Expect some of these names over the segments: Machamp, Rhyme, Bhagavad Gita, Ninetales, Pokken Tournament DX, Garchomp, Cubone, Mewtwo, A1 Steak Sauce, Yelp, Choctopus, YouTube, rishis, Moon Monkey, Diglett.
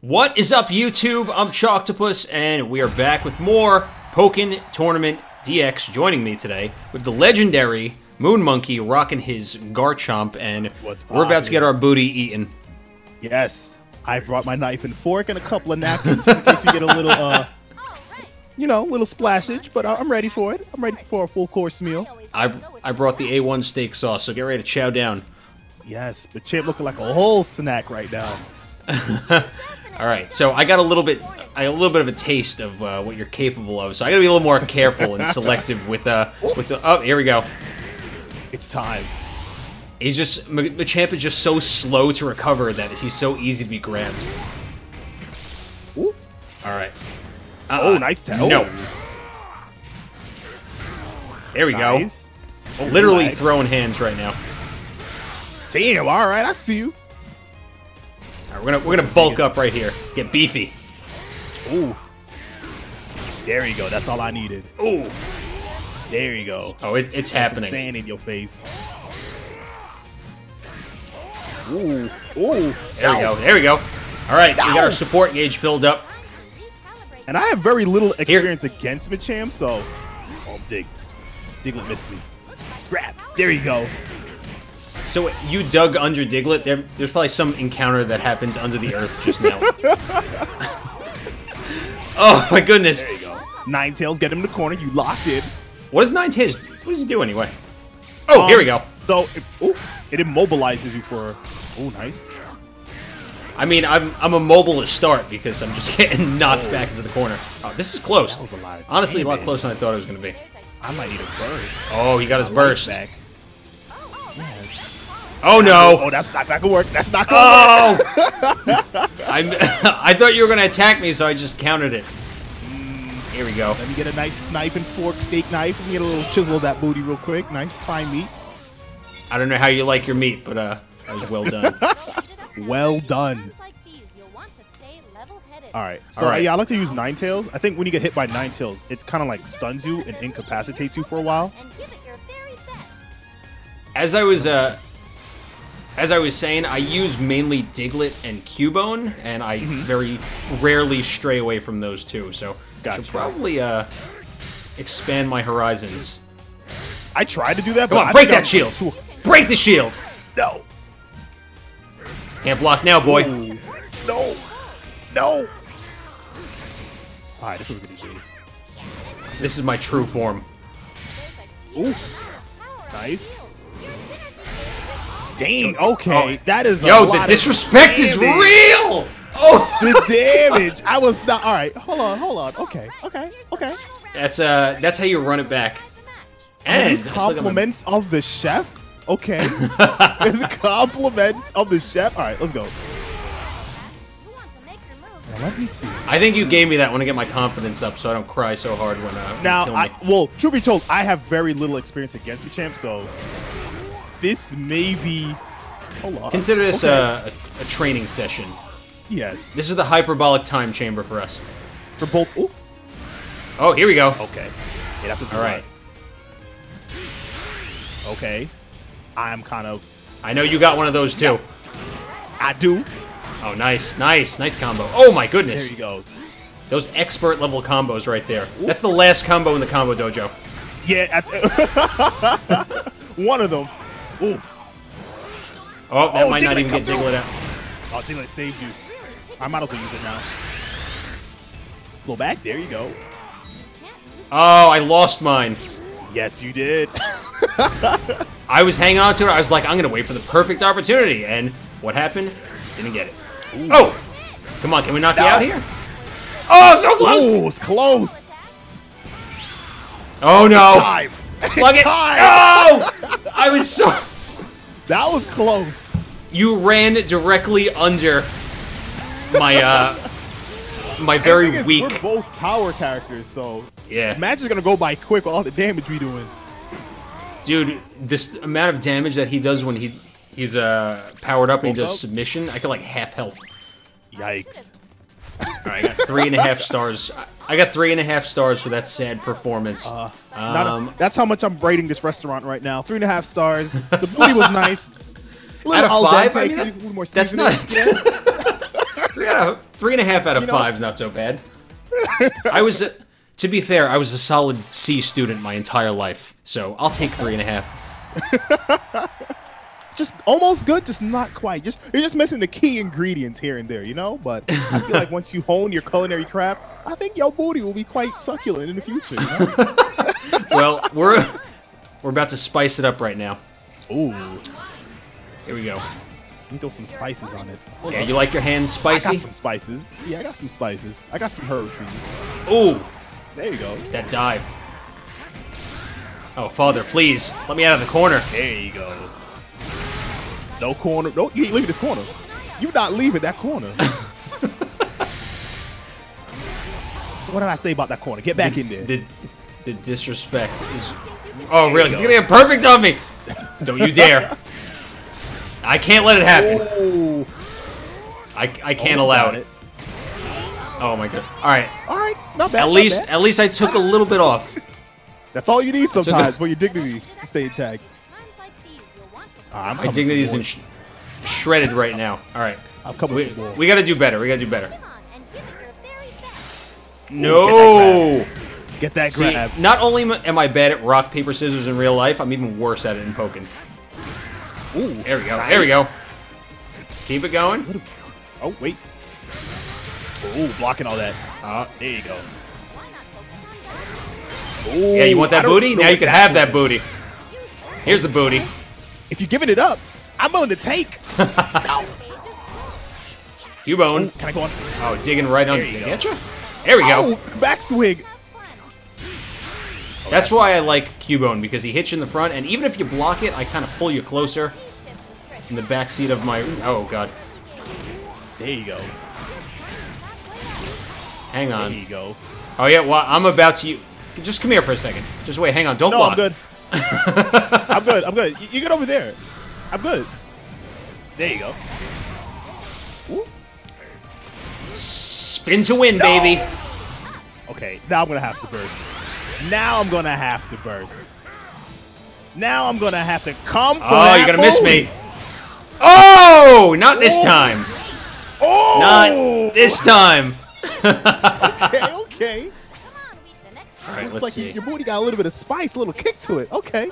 What is up, YouTube? I'm Choctopus, and we are back with more Pokken Tournament DX. Joining me today with the legendary Moon Monkey rocking his Garchomp, and we're about to get our booty eaten. Yes, I brought my knife and fork and a couple of napkins just in case we get a little, you know, little splashage, but I'm ready for it. I'm ready for a full course meal. I brought the A1 Steak Sauce, so get ready to chow down. Yes, but Champ looking like a whole snack right now. All right, so I got a little bit of a taste of what you're capable of. So I gotta be a little more careful and selective with the. Oh, here we go. It's time. He's just Machamp is just so slow to recover that he's so easy to be grabbed. Ooh. All right. Oh, nice tackle. No. There we go. Oh, literally throwing hands right now. Damn. All right, I see you. All right, we're gonna bulk up right here. Get beefy. Ooh. There you go. That's all I needed. Ooh. There you go. Oh, it's happening. Sand in your face. Ooh. Ooh. There we go. There we go. All right, we got our support gauge filled up. And I have very little experience against Machamp, so Diglett missed me. Grab. There you go. So you dug under Diglett. There's probably some encounter that happens under the earth just now. Oh my goodness! There you go. Ninetales, get him in the corner. You locked it. What does Ninetales? What does he do anyway? Oh, here we go. So it immobilizes you for. Oh, nice. I mean, I'm immobile to start because I'm just getting knocked back into the corner. Oh, this is close. That was a lot. Honestly, a lot closer than I thought it was going to be. I might need a burst. Oh, he got his burst. Back. Yes. Oh no! Oh, that's not gonna work. That's not gonna work. Oh! I thought you were gonna attack me, so I just countered it. Here we go. Let me get a nice knife and fork, steak knife. Let me get a little chisel of that booty real quick. Nice prime meat. I don't know how you like your meat, but that was well done. Well done. All right. So yeah, I like to use Ninetales. I think when you get hit by Ninetales, it kind of like stuns you and incapacitates you for a while. As I was saying, I use mainly Diglett and Cubone, and I very rarely stray away from those two, so I should probably expand my horizons. I tried to do that, but come on, break that shield! Break the shield! No! Can't block now, boy. Ooh. No! No! Alright, this is what we're gonna do. This is my true form. Ooh. Nice. Dang, okay, that is a lot. Yo, the disrespect is real! Oh, the damage! I was not, alright, hold on, okay. That's how you run it back. And these compliments of the chef? Okay. Compliments of the chef? Alright, let's go. Now, let me see. I think you gave me that one to get my confidence up so I don't cry so hard when well, truth be told, I have very little experience against Machamp, so... This may be. Hold on. Consider this a training session. Yes. This is the hyperbolic time chamber for us. For both. Ooh. Oh, here we go. Okay. Yeah, that's what all right. Right. Okay. I'm kind of. I know you got one of those too. Yeah. I do. Oh, nice combo. Oh my goodness. There you go. Those expert level combos right there. Ooh. That's the last combo in the combo dojo. Yeah. One of them. Ooh. Oh, that might not even get Diglett out. Oh, Diglett saved you. I might as well use it now. Go back. There you go. Oh, I lost mine. Yes, you did. I was hanging on to it. I was like, I'm going to wait for the perfect opportunity. And what happened? Didn't get it. Ooh. Oh, come on. Can we knock you out here? Oh, so close. Ooh, it's close. Oh, no. Plug it. Oh! I was so... That was close. You ran directly under my very weak. We're both power characters, so yeah. The match is gonna go by quick with all the damage we doing. Dude, this amount of damage that he does when he's powered up and he does submission, I got like half health. Yikes. Alright, I got 3.5 stars. I got 3.5 stars for that sad performance. That's how much I'm rating this restaurant right now. 3.5 stars. The booty was nice. A little al dente. I mean, that's not... 3 out of 3.5 out of 5 is not so bad. I was, to be fair, I was a solid C student my entire life, so I'll take 3.5. Just almost good, just not quite. You're just missing the key ingredients here and there, you know? But I feel like once you hone your culinary craft, I think your booty will be quite succulent in the future, you know? Well, we're about to spice it up right now. Ooh. Here we go. Let me throw some spices on it. Yeah, you like your hands spicy? I got some spices. Yeah, I got some spices. I got some herbs for you. Ooh. There you go. That dive. Oh, Father, please. Let me out of the corner. There you go. No corner. No, you ain't leaving this corner. You're not leaving that corner. What did I say about that corner? Get back in there. The disrespect is... Oh, really? It's going to get perfect on me. Don't you dare. I can't let it happen. Ooh. I can't allow it. Oh, my God. All right. All right. Not bad. At least I took a little bit off. That's all you need sometimes for your dignity to stay intact. My dignity is shredded right now. All right. We got to do better. We got to do better. No. Get that grab. See, not only am I bad at rock, paper, scissors in real life, I'm even worse at it in Pokken. Ooh, there we go. Nice. There we go. Keep it going. Oh, wait. Ooh, blocking all that. There you go. Ooh, yeah, you want that booty? Now you can have that booty. Here's the booty. If you're giving it up, I'm willing to take. Cubone. Can I go on? Oh, digging right under the getcha? There we go. Oh, back swing. That's why I like Cubone, because he hits you in the front, and even if you block it, I kind of pull you closer in the backseat of my... Oh, God. There you go. Hang on. There you go. Oh, yeah, well, I'm about to... Just come here for a second. Just wait, hang on. Don't block. No, I'm good. I'm good, I'm good. You get over there. I'm good. There you go. Ooh. Spin to win, baby. Okay, now I'm going to have to burst. Now I'm gonna have to burst. Now I'm gonna have to come for that. Oh, you're gonna miss me. Oh, not this time. Oh, not this time. Okay, okay. All right, looks like your booty got a little bit of spice, a little kick to it. Okay.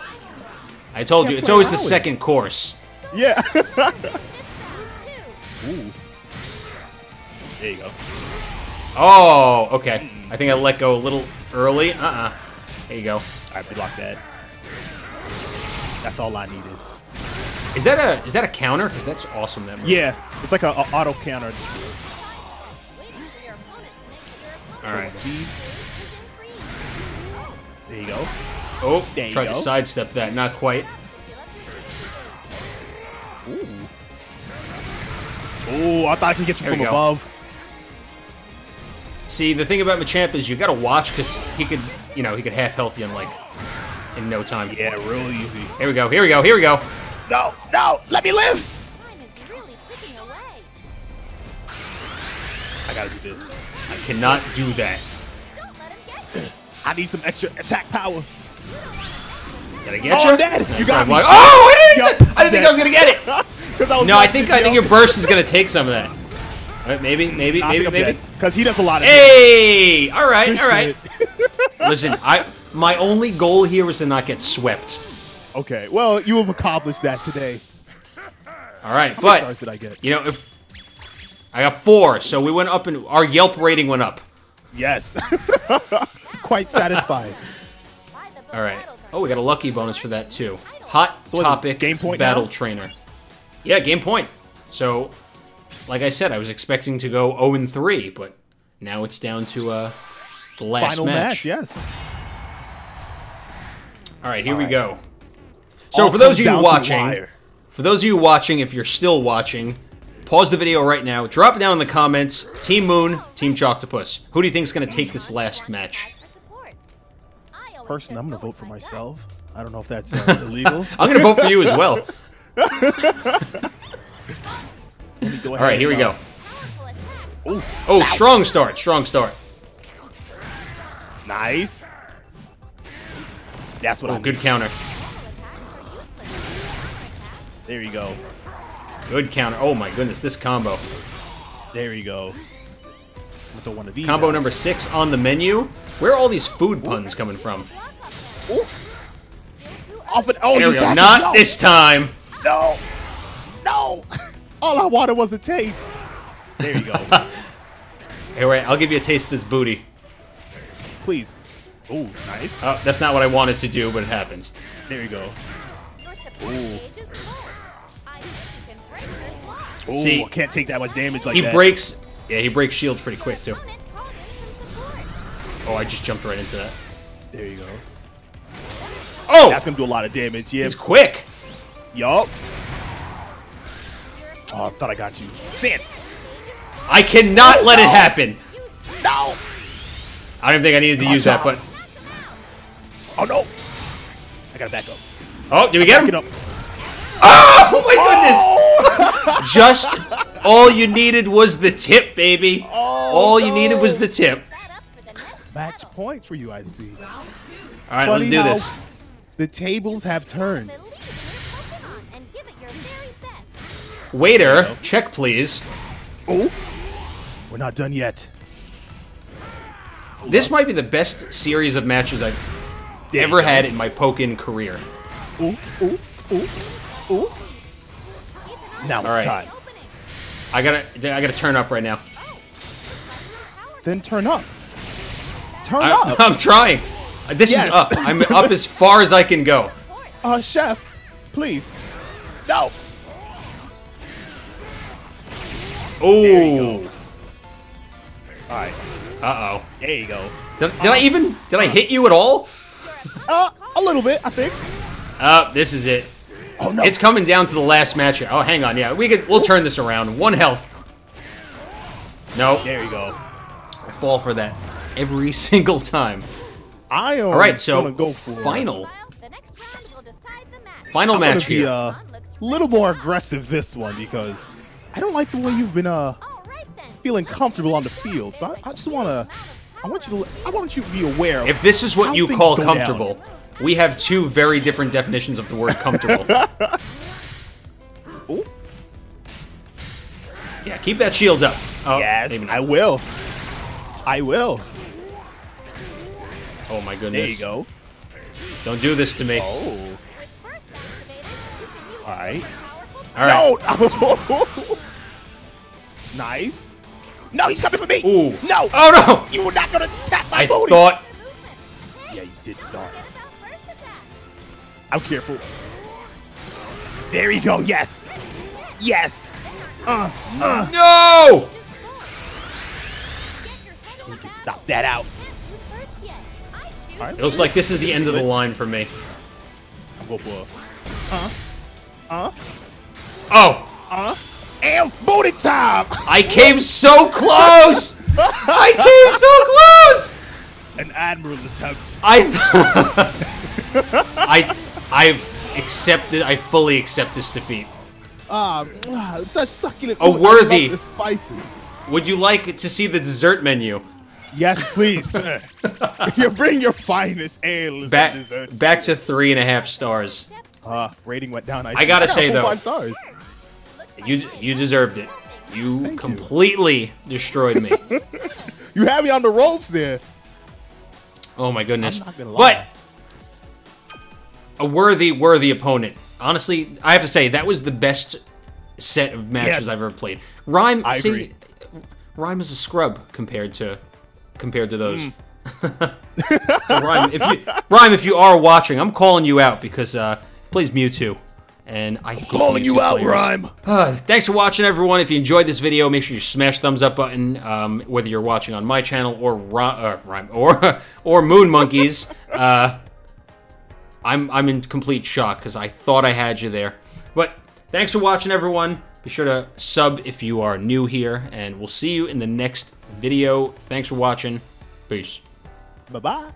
I told you, it's always the second course. Yeah. Ooh. There you go. Oh, okay. I think I let go a little early. There you go. All right, we locked that. That's all I needed. Is that a counter? Because that's awesome. That move. Yeah, it's like an auto counter. All right. There you go. Oh, there you go. Tried to sidestep that. Not quite. Ooh. Oh, I thought I could get you from above. See, the thing about Machamp is you gotta watch because he could, you know, he could half health you in like in no time. Yeah, real easy. Here we go. Here we go. Here we go. No, no, let me live. I gotta do this. I cannot do that. I need some extra attack power. Gotta get you. I'm dead. You got me. Oh, I didn't think I was gonna get it. I think your burst is gonna take some of that. Maybe. Because he does a lot of damage. Hey! Alright, alright. Listen, my only goal here was to not get swept. Okay, well, you have accomplished that today. Alright, but, stars did I get? You know, if I got 4, so we went up and our Yelp rating went up. Yes. Quite satisfied. Alright. Oh, we got a lucky bonus for that, too. Hot Topic Game Point Battle Trainer. Yeah, game point. So... Like I said, I was expecting to go 0-3, but now it's down to the last final match. Yes. All right, here we go. So for those of you watching, if you're still watching, pause the video right now. Drop it down in the comments. Team Moon, Team Choctopus. Who do you think is going to take this last match? Personally, I'm going to vote for myself. I don't know if that's illegal. I'm going to vote for you as well. All right, here we go. Ooh. Oh, strong start, strong start. Nice. That's what I good counter. There you go. Good counter. Oh, my goodness, this combo. There you go. until one of these. Combo number 6 on the menu. Where are all these food puns coming from? Ooh. Off it! Oh, you not this time! No! No! All I wanted was a taste. There you go. Anyway, I'll give you a taste of this booty. Please. Ooh, nice. That's not what I wanted to do, but it happened. There you go. Ooh. Ooh, see, I can't take that much damage like that. He breaks. Yeah, he breaks shields pretty quick too. Oh, I just jumped right into that. There you go. Oh! That's gonna do a lot of damage. Yeah. He's quick. Yup. Oh, I thought I got you. Sand. I cannot let it happen. No. I don't think I needed to use that, but. Oh no! I gotta back up. Oh, did we get him? Oh my goodness! Just all you needed was the tip, baby. Oh, all you needed was the tip. Match point for you, I see. All right, let's do this. The tables have turned. Waiter, check please. Oh, we're not done yet. This might be the best series of matches I've ever had in my Pokken career. Ooh, ooh, ooh, ooh. Now it's time. I gotta turn up right now. Then turn up. Turn up. I'm trying. This is up. I'm up as far as I can go. Chef, please. No. Oh. All right. Uh-oh. There you go. Did I hit you at all? A little bit, I think. This is it. Oh no. It's coming down to the last match here. Oh, hang on. Yeah, we'll turn this around. 1 health. No. There you go. I fall for that every single time. All right, so go for final match here. A little more aggressive this one because I don't like the way you've been feeling comfortable on the field. So I just I want you to be aware of. If this is what you call comfortable. We have 2 very different definitions of the word comfortable. Ooh. Yeah, keep that shield up. Oh, yes, I will. I will. Oh my goodness. There you go. Don't do this to me. Oh. All right. All right. No. Nice. No, he's coming for me. Ooh. No. Oh no. You were not gonna tap my booty. I thought. Yeah, you did not. I'm careful. There you go. Yes. Yes. No. You can stop that out. Right. It looks like this is the end of the line for me. I'm going for and booty time. I came so close. I came so close. An admirable attempt. I've accepted. I fully accept this defeat. Such succulent. A worthy. The spices. Would you like to see the dessert menu? Yes, please, sir. You bring your finest ales and desserts. Back to 3.5 stars. Rating went down. I gotta say though, 5 stars. You deserved it. You completely destroyed me. You had me on the ropes there. Oh my goodness! I'm not gonna lie. But a worthy opponent. Honestly, I have to say that was the best set of matches I've ever played. Rhyme, I agree. Rhyme is a scrub compared to those. So Rhyme, if you are watching, I'm calling you out because plays Mewtwo, and I hate calling you out, Rhyme. Thanks for watching, everyone. If you enjoyed this video, make sure you smash thumbs up button. Whether you're watching on my channel or Rhyme or Moon Monkeys, I'm in complete shock because I thought I had you there. But thanks for watching, everyone. Be sure to sub if you are new here, and we'll see you in the next video. Thanks for watching. Peace. Bye bye.